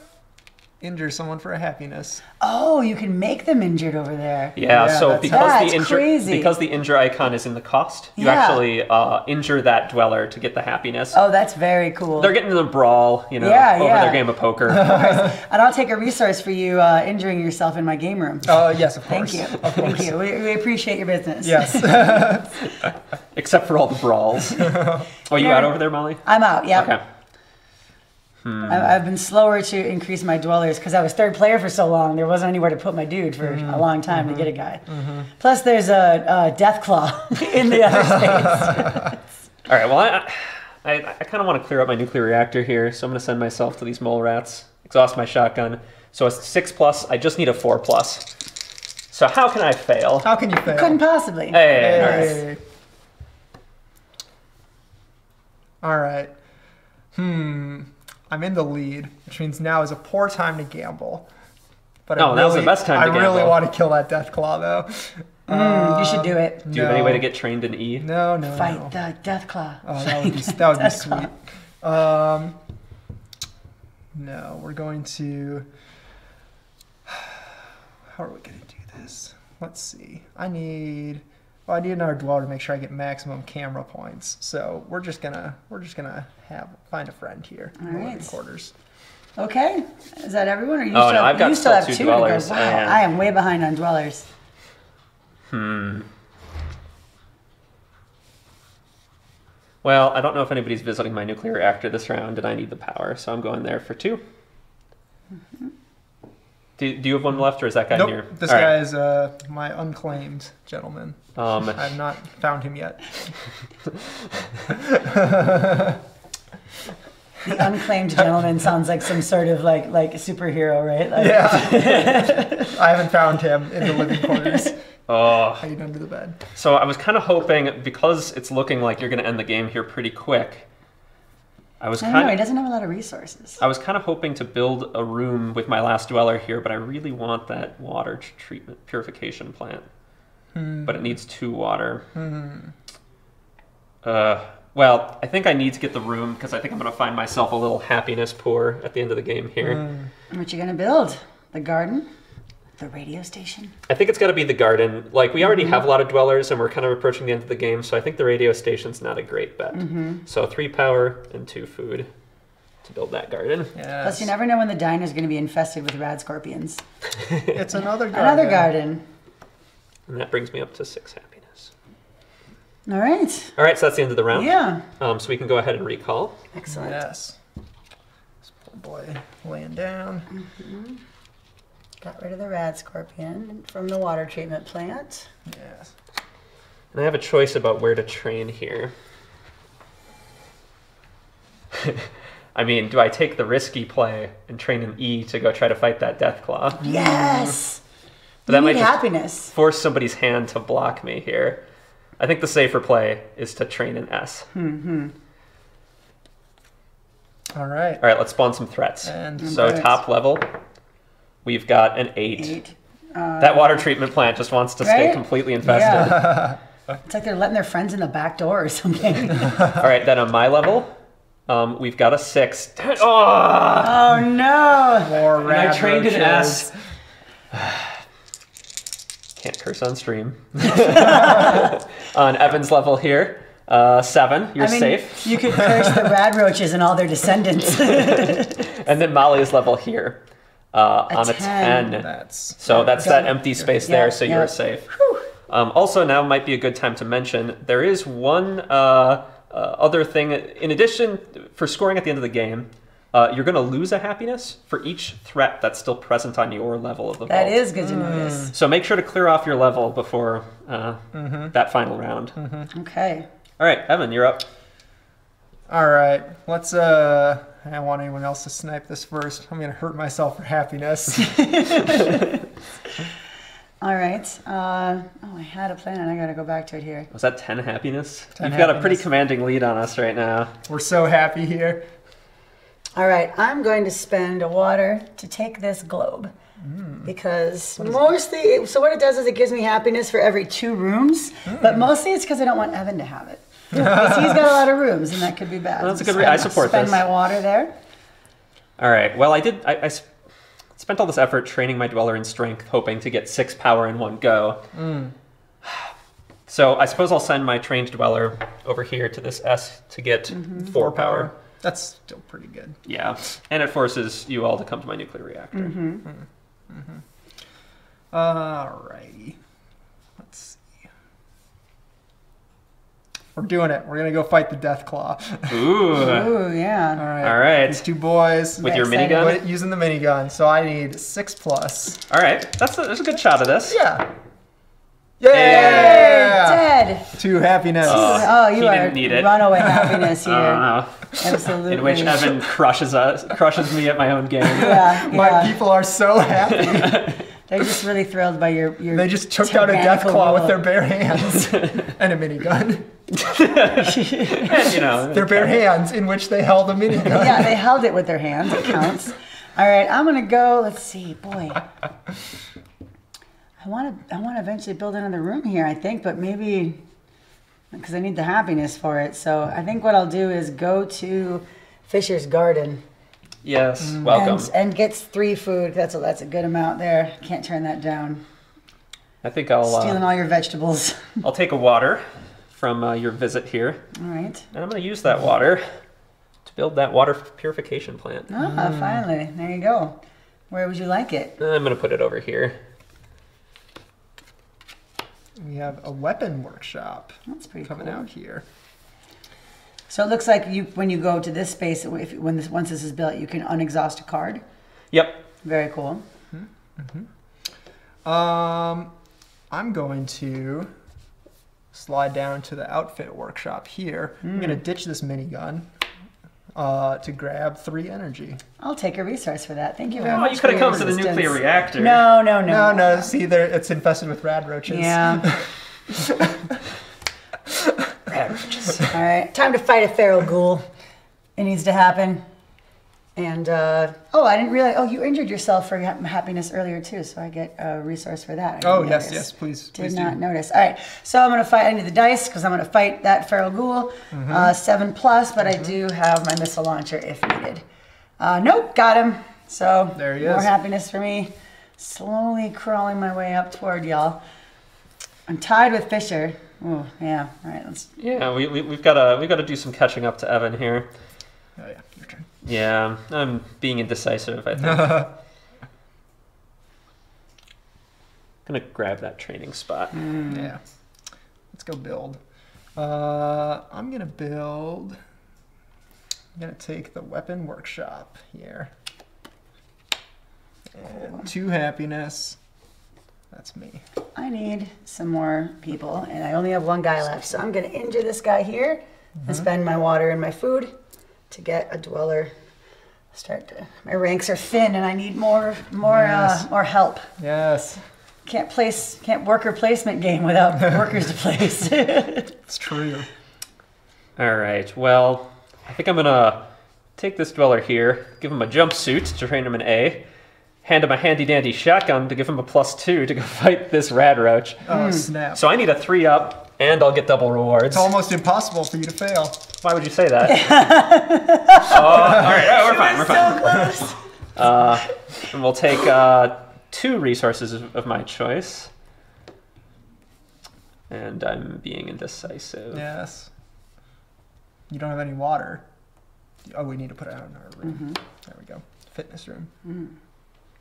injure someone for a happiness. Oh, you can make them injured over there. Yeah, so because the injure icon is in the cost, you actually injure that dweller to get the happiness. Oh, that's very cool. They're getting in a brawl, you know, over their game of poker. And I'll take a resource for you injuring yourself in my game room. Oh, yes, of course. Thank you. Thank you. We appreciate your business. Yes. Except for all the brawls. Oh, you out over there, Molly? I'm out, yeah. Okay. I've been slower to increase my dwellers because I was 3rd player for so long. There wasn't anywhere to put my dude for a long time to get a guy. Plus, there's a death claw in the other space. All right. Well, I kind of want to clear up my nuclear reactor here, so I'm going to send myself to these mole rats. Exhaust my shotgun. So a 6+. I just need a 4+. So how can I fail? How can you fail? Couldn't possibly. Hey. All right. I'm in the lead, which means now is a poor time to gamble. But no, that was the best time to gamble. I really want to kill that death claw, though. You should do it. Do you have any way to get trained in E? No, no, Fight the death claw. Oh, that would be sweet. No, we're going to... How are we going to do this? Let's see. I need another dweller to make sure I get maximum camera points. So we're just gonna find a friend here. All right. Quarters. Okay. Is that everyone? Or you still have, you still have 2 dwellers. Wow, I am way behind on dwellers. Well, I don't know if anybody's visiting my nuclear reactor this round, and I need the power, so I'm going there for 2. Do you have 1 left, or is that guy here? This guy is my unclaimed gentleman. I've not found him yet. The unclaimed gentleman sounds like some sort of like superhero, right? Like, yeah. I haven't found him in the living quarters. Oh. Hiding under the bed. So I was kind of hoping, because it's looking like you're going to end the game here pretty quick, I don't know, he doesn't have a lot of resources. I was kind of hoping to build a room with my last dweller here, but I really want that water treatment purification plant. But it needs 2 water. Well, I think I need to get the room because I think I'm going to find myself a little happiness pour at the end of the game here. What you going to build? The garden? The radio station? I think it's got to be the garden. Like, we already have a lot of dwellers, and we're kind of approaching the end of the game, so I think the radio station's not a great bet. So 3 power and 2 food to build that garden. Yes. Plus, you never know when the diner's going to be infested with rad scorpions. It's another garden. Another garden. And that brings me up to 6 happiness. All right. All right, so that's the end of the round. Yeah. So we can go ahead and recall. Excellent. Yes. This poor boy laying down. Got rid of the rad scorpion from the water treatment plant. Yes. And I have a choice about where to train here. I mean, do I take the risky play and train an E to go try to fight that death claw? Yes! But that might just force somebody's hand to block me here. I think the safer play is to train an S. All right. All right, let's spawn some threats. And so top level. We've got an 8. That water treatment plant just wants to stay completely infested. It's like they're letting their friends in the back door or something. All right, then on my level, we've got a 6. Oh, oh no! More and I trained an S. Can't curse on stream. On Evan's level here, 7. You're safe. You could curse the rad roaches and all their descendants. And then Molly's level here, on a 10. That's that empty space there, so you're safe. Whew. Also, now might be a good time to mention there is one other thing. In addition, for scoring at the end of the game, you're going to lose a happiness for each threat that's still present on your level of the vault. That is good to notice. So make sure to clear off your level before that final round. Okay. All right, Evan, you're up. All right, let's. I don't want anyone else to snipe this first. I'm going to hurt myself for happiness. All right. Oh, I had a plan, and I got to go back to it here. Was that 10 happiness? 10 You've got a pretty commanding lead on us right now. We're so happy here. All right. I'm going to spend a water to take this globe because mostly, so what it does is it gives me happiness for every 2 rooms, but mostly it's because I don't want Evan to have it. Because he's got a lot of rooms, and that could be bad. Well, that's a good reason. I support this. Spend my water there. All right. Well, I did. I spent all this effort training my dweller in strength, hoping to get 6 power in one go. So I suppose I'll send my trained dweller over here to this S to get 4 power. That's still pretty good. Yeah, and it forces you all to come to my nuclear reactor. Alrighty, let's see. We're doing it. We're gonna go fight the Death Claw. Ooh, yeah. All right. These 2 boys. With your minigun? Using the minigun, so I need 6+. All right, that's a good shot of this. Yeah. Yay! Dead! 2 happiness. Oh, you are runaway happiness here. Absolutely. In which Evan crushes me at my own game. Yeah, my people are so happy. They're just really thrilled by your They just took out a death claw with their bare hands and a minigun. And, you know, their bare hands in which they held a minigun. Yeah, they held it with their hands. It counts. All right, I'm gonna go. Let's see, boy. I want to eventually build another room here, I think, but maybe because I need the happiness for it. So I think what I'll do is go to Fisher's Garden. Yes, welcome. And gets 3 food. That's a good amount there. Can't turn that down. I think I'll stealing all your vegetables. I'll take a water from your visit here. All right. And I'm going to use that water to build that water purification plant. Ah, finally! There you go. Where would you like it? I'm going to put it over here. We have a weapon workshop that's pretty cool out here. So it looks like when you go to this space, once this is built, you can unexhaust a card. Yep. Very cool. I'm going to slide down to the outfit workshop here. I'm going to ditch this minigun to grab 3 energy. I'll take a resource for that. Thank you very much. You could have come to the nuclear reactor. No. See, it's infested with rad roaches. Yeah. Rad roaches. All right. Time to fight a feral ghoul. It needs to happen. And I didn't realize. Oh, you injured yourself for happiness earlier too, so I get a resource for that. Oh yes, please. Did not notice. All right, so I'm gonna fight. I need the dice because I'm gonna fight that feral ghoul. 7+, but I do have my missile launcher if needed. Nope, got him. So there he is. More happiness for me. Slowly crawling my way up toward y'all. I'm tied with Fisher. Oh yeah. All right, let's. Yeah, we've got to do some catching up to Evan here. Oh yeah, your turn. Yeah, I'm being indecisive, I think. I'm going to grab that training spot. Yeah. Let's go build. I'm going to build. I'm going to take the weapon workshop here. And 2 happiness. That's me. I need some more people, and I only have 1 guy left, so I'm going to injure this guy here and spend my water and my food to get a dweller. My ranks are thin, and I need more help. Yes. Can't worker placement game without workers to place. It's true. All right. Well, I think I'm gonna take this dweller here, give him a jumpsuit to train him in A, hand him a handy dandy shotgun to give him a +2 to go fight this rad roach. Oh snap! So I need a 3 up. and I'll get double rewards. It's almost impossible for you to fail. Why would you say that? All right, we're fine. So close. And we'll take 2 resources of my choice. And I'm being indecisive. Yes. You don't have any water. Oh, we need to put it out in our room. Mm-hmm. There we go. Fitness room. Mm.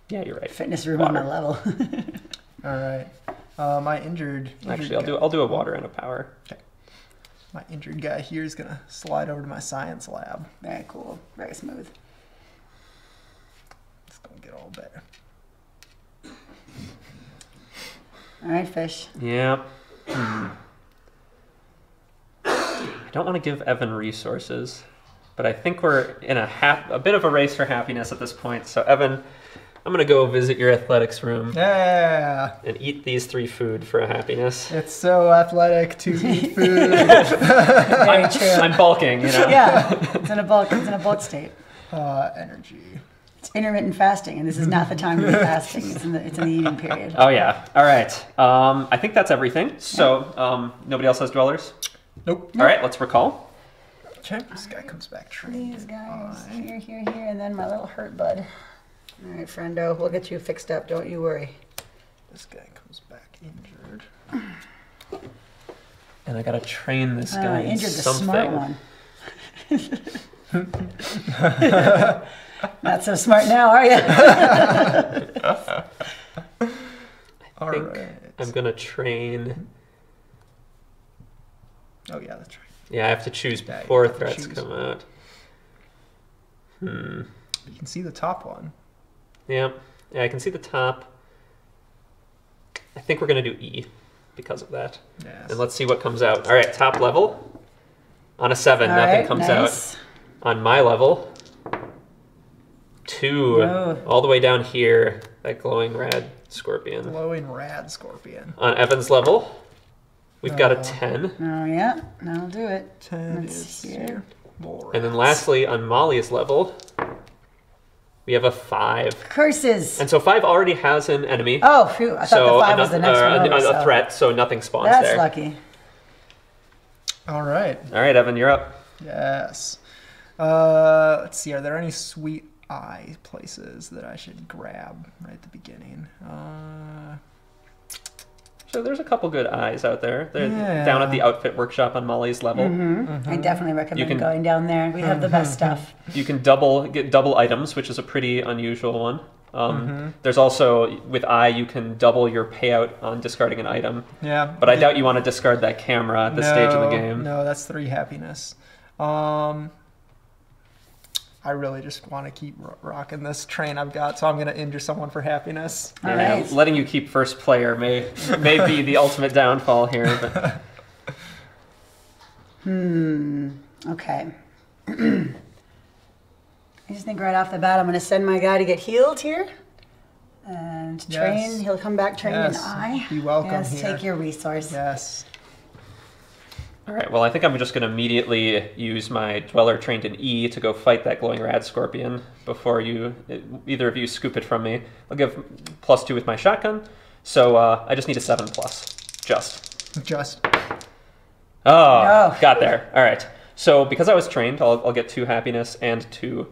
Yeah, you're right. Fitness room water. On my level. All right. My injured actually, I'll do a water and a power. Okay. My injured guy here is gonna slide over to my science lab. Very cool. Very smooth. It's gonna get all better. All right, fish. Yeah. I don't want to give Evan resources, but I think we're in a bit of a race for happiness at this point. So Evan, I'm gonna go visit your athletics room. Yeah. And eat these 3 food for a happiness. It's so athletic to eat food. Very true. I'm bulking, you know. Yeah. It's in a bulk state. Energy. It's intermittent fasting, and this is not the time to be fasting. It's in the eating period. Oh yeah. All right. I think that's everything. So nobody else has dwellers? Nope. All right. Let's recall. Okay. This guy comes back trained. These guys. Here, here, here, and then my little hurt bud. All right, friendo. We'll get you fixed up. Don't you worry. This guy comes back injured. And I gotta train this guy in something. I injured the smart one. Not so smart now, are you? All right. I'm gonna train. Oh yeah, that's right. Yeah, I have to choose before threats come out. Hmm. You can see the top one. Yeah, yeah, I can see the top. I think we're gonna do E because of that. Yes. And let's see what comes out. All right, top level on a 7. All nothing right, comes nice. Out on my level. 2, no. All the way down here, that glowing rad scorpion. Glowing rad scorpion. On Evan's level, we've got a 10. Oh yeah, that'll do it. 10 is here. More and then lastly, on Molly's level, we have a 5. Curses. And so 5 already has an enemy. Oh, phew. I thought the 5 was the next one. A threat, so nothing spawns there. That's lucky. All right. All right, Evan, you're up. Yes. Let's see, are there any sweet places that I should grab right at the beginning? So there's a couple good eyes out there. They're down at the outfit workshop on Molly's level. Mm-hmm. Mm-hmm. I definitely recommend going down there. We have the best stuff. You can get double items, which is a pretty unusual one. There's also, with eye, you can double your payout on discarding an item. Yeah. But I doubt you want to discard that camera at this stage of the game. No, that's 3 happiness. I really just want to keep rocking this train I've got, so I'm going to injure someone for happiness. All right. Letting you keep first player may be the ultimate downfall here. But. Okay. I just think right off the bat, I'm going to send my guy to get healed here. And train. Yes. He'll come back trained and I. Be welcome here. Take your resource. Yes. All right, well, I think I'm just going to immediately use my Dweller trained in E to go fight that glowing rad scorpion before either of you scoop it from me. I'll give +2 with my shotgun, so I just need a 7+. Just. Oh, got there. All right, so because I was trained, I'll get 2 happiness and 2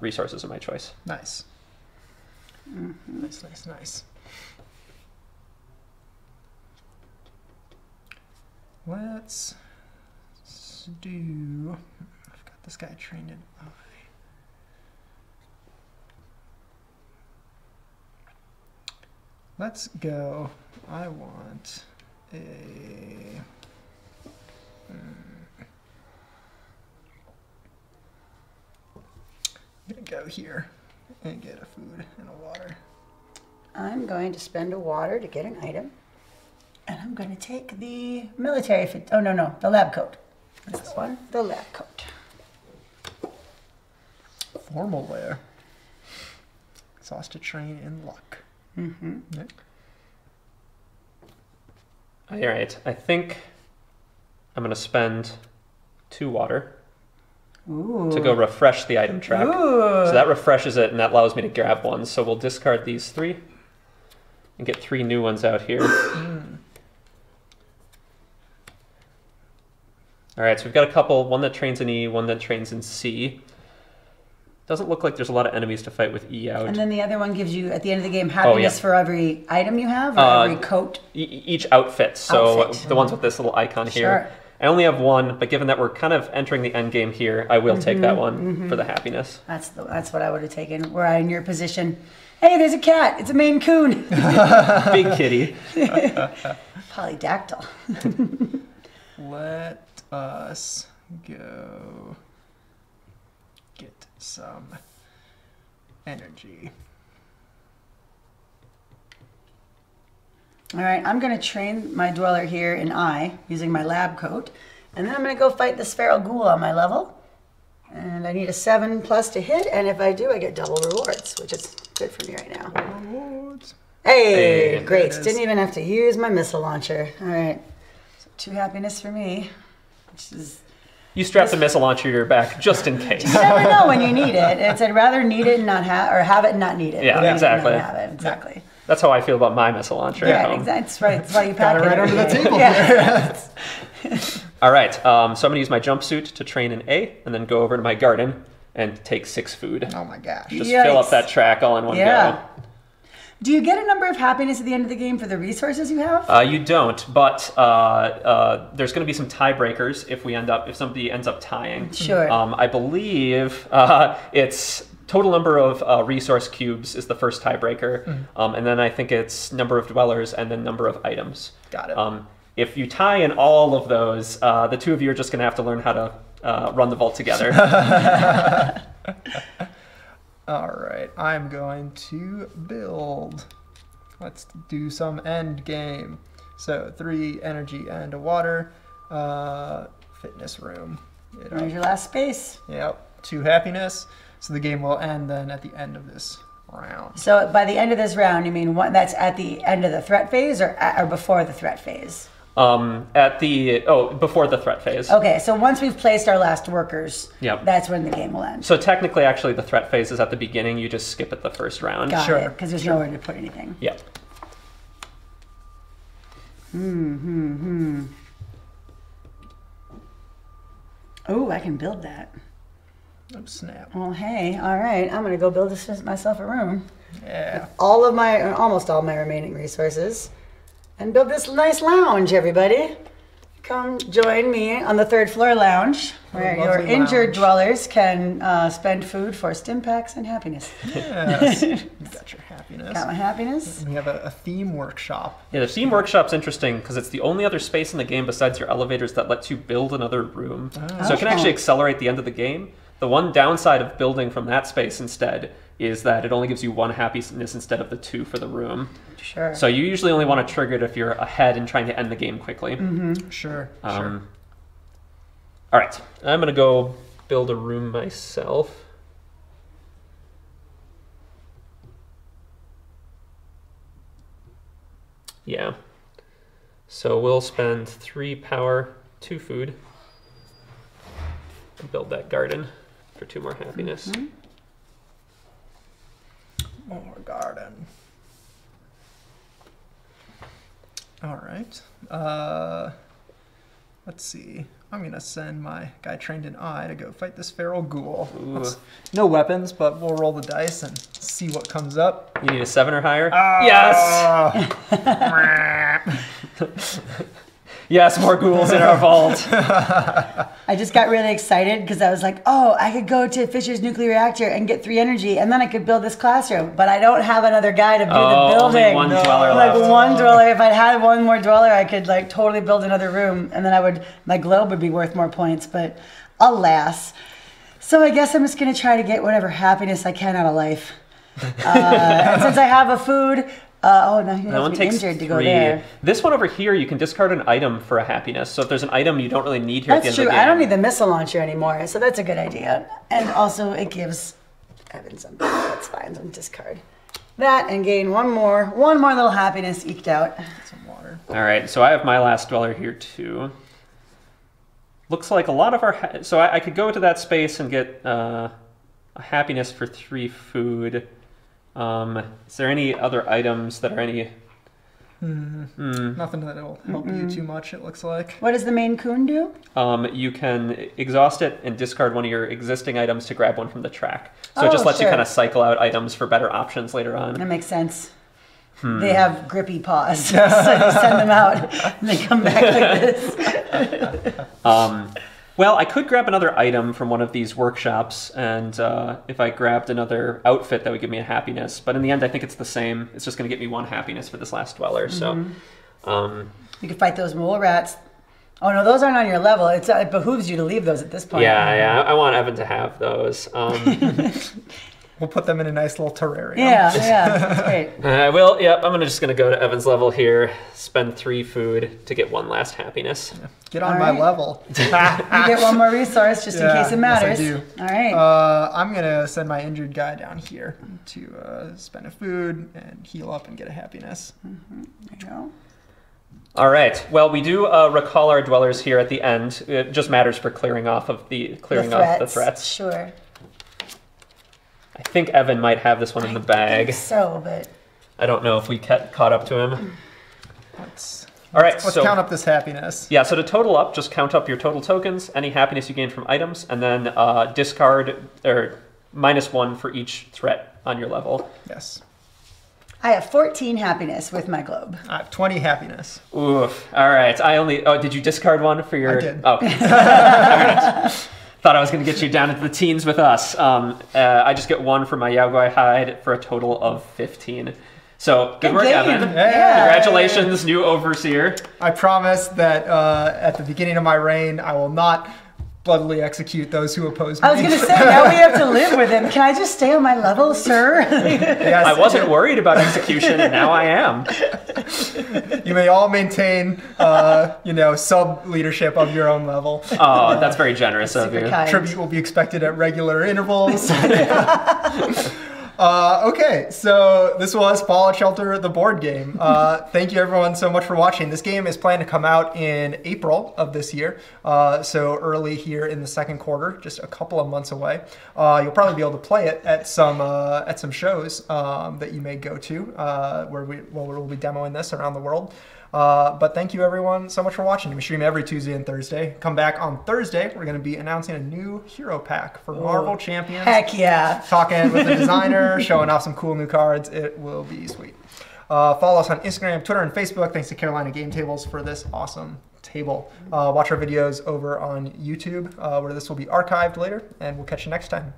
resources of my choice. Nice. Mm-hmm. Nice. Let's do, I've got this guy trained in eye. Let's go, I want a, I'm gonna go here and get a food and a water. I'm going to spend a water to get an item. And I'm going to take the military fit. Oh, no, the lab coat. That's the one. The lab coat. Formal wear. Sauce to train in luck. Mm-hmm. Nick? All right. I think I'm going to spend 2 water to go refresh the item track. So that refreshes it, and that allows me to grab one. So we'll discard these 3 and get 3 new ones out here. All right, so we've got a couple, one that trains in E, one that trains in C. Doesn't look like there's a lot of enemies to fight with E out. And then the other one gives you, at the end of the game, happiness for every item you have, or every coat? Each outfit. So the ones with this little icon here. I only have one, but given that we're kind of entering the end game here, I will take that one for the happiness. That's what I would have taken. Were I in your position, hey, there's a cat. It's a Maine Coon. Big kitty. Polydactyl. Let us go get some energy. All right, I'm going to train my dweller here in I, using my lab coat, and then I'm going to go fight this feral ghoul on my level. And I need a 7 plus to hit, and if I do, I get double rewards, which is good for me right now. Rewards. Hey, great. Didn't even have to use my missile launcher. All right, so 2 happiness for me, which is... You strap the missile launcher to your back just in case. You never know when you need it. It's I'd rather need it and not have, or have it and not need it. Yeah, exactly. Have it. Exactly. Yeah. That's how I feel about my missile launcher. Yeah, exactly. That's right. That's why you pack it right under the table. All right. So I'm going to use my jumpsuit to train in A, and then go over to my garden and take 6 food. Oh my gosh! Just fill up that track all in one go. Do you get a number of happiness at the end of the game for the resources you have? You don't, but there's going to be some tiebreakers if we end up somebody ends up tying. Sure. I believe it's. Total number of resource cubes is the first tiebreaker, and then I think it's number of dwellers and then number of items. Got it. If you tie in all of those, the two of you are just going to have to learn how to run the vault together. All right, I'm going to build. Let's do some end game. So 3 energy and a water, fitness room. There's your last space. Yep, 2 happiness. So the game will end then at the end of this round. So by the end of this round, you mean what, that's at the end of the threat phase or before the threat phase? Before the threat phase. Okay, so once we've placed our last workers, that's when the game will end. So technically, actually, the threat phase is at the beginning. You just skip it the first round. Got it, because there's nowhere to put anything. Yep. Oh, I can build that. Oh, snap. Well, hey, all right. I'm going to go build myself a room. Yeah. With all of my, or almost all my remaining resources. And build this nice lounge, everybody. Come join me on the 3rd floor lounge where your injured dwellers can spend food for stim packs and happiness. Yes. You got your happiness. Got my happiness. We have a theme workshop. Yeah, the theme workshop's interesting because it's the only other space in the game besides your elevators that lets you build another room. Oh. So it can actually accelerate the end of the game. The one downside of building from that space instead is that it only gives you 1 happiness instead of the 2 for the room. Sure. So you usually only want to trigger it if you're ahead and trying to end the game quickly. Sure. All right, I'm going to go build a room myself. Yeah. So we'll spend 3 power, 2 food. Build that garden for 2 more happiness. One more garden. All right. Let's see. I'm going to send my guy trained in I to go fight this feral ghoul. No weapons, but we'll roll the dice and see what comes up. You need a 7 or higher? Yes! Yes, more ghouls in our vault. I just got really excited because I was like, oh, I could go to Fisher's nuclear reactor and get 3 energy, and then I could build this classroom, but I don't have another guy to do the building. Only one dweller left. Like one dweller. If I had one more dweller, I could like totally build another room, and then I would, my globe would be worth more points, but alas. So I guess I'm just going to try to get whatever happiness I can out of life. And since I have a food... oh, no, you have to be injured to go there. This one over here, you can discard an item for a happiness. So if there's an item you don't really need here at the end of the game. That's true. I don't need the missile launcher anymore, so that's a good idea. And also it gives Evan something. That's fine. Don't discard that and gain one more little happiness eked out. Some water. All right, so I have my last dweller here too. Looks like a lot of our... So I could go to that space and get a happiness for 3 food. Is there any other items that are any Nothing that will help you too much, it looks like. What does the Maine Coon do? You can exhaust it and discard one of your existing items to grab one from the track. So it just lets you kind of cycle out items for better options later on. That makes sense. They have grippy paws, so you send them out and they come back like this. Well, I could grab another item from one of these workshops, and if I grabbed another outfit, that would give me a happiness. But in the end, I think it's the same. It's just going to get me one happiness for this last dweller. So you could fight those mole rats. Oh no, those aren't on your level. It's, it behooves you to leave those at this point. Yeah, I want Evan to have those. We'll put them in a nice little terrarium. Yeah, that's great. Well, yep, I'm just gonna go to Evan's level here, spend 3 food to get 1 last happiness. Yeah. Get on my level. You get 1 more resource just in case it matters. Yes, I do. All right. I'm gonna send my injured guy down here to spend a food and heal up and get a happiness. There you go. All right. Well, we do recall our dwellers here at the end. It just matters for clearing off of the threats. Sure. I think Evan might have this one in the bag. I think so, but I don't know if we caught up to him. All right, let's count up this happiness. Yeah, so to total up, just count up your total tokens, any happiness you gain from items, and then discard or -1 for each threat on your level. Yes. I have 14 happiness with my globe. I have 20 happiness. Oof. All right. I only. Oh, did you discard 1 for your? I did. Oh. Okay. All right. Thought I was going to get you down into the teens with us. I just get 1 for my Yaogwai hide for a total of 15. So good work, Evan. Yeah. Congratulations, new overseer. I promise that at the beginning of my reign, I will not bloodily execute those who oppose me. I was going to say, now we have to live with him. Can I just stay on my level, sir? Yes. I wasn't worried about execution, and now I am. You may all maintain, you know, sub-leadership of your own level. Oh, that's very generous of you. Kind. Tribute will be expected at regular intervals. Okay, so this was Fallout Shelter, the board game. Thank you everyone so much for watching. This game is planned to come out in April of this year, so early here in the second quarter, just a couple of months away. You'll probably be able to play it at some shows that you may go to, where we'll be demoing this around the world. But thank you everyone so much for watching. We stream every Tuesday and Thursday. Come back on Thursday. We're going to be announcing a new hero pack for Marvel Champions. Heck yeah. Talking with the designer, showing off some cool new cards. It will be sweet. Follow us on Instagram, Twitter, and Facebook. Thanks to Carolina Game Tables for this awesome table. Watch our videos over on YouTube, where this will be archived later. And we'll catch you next time.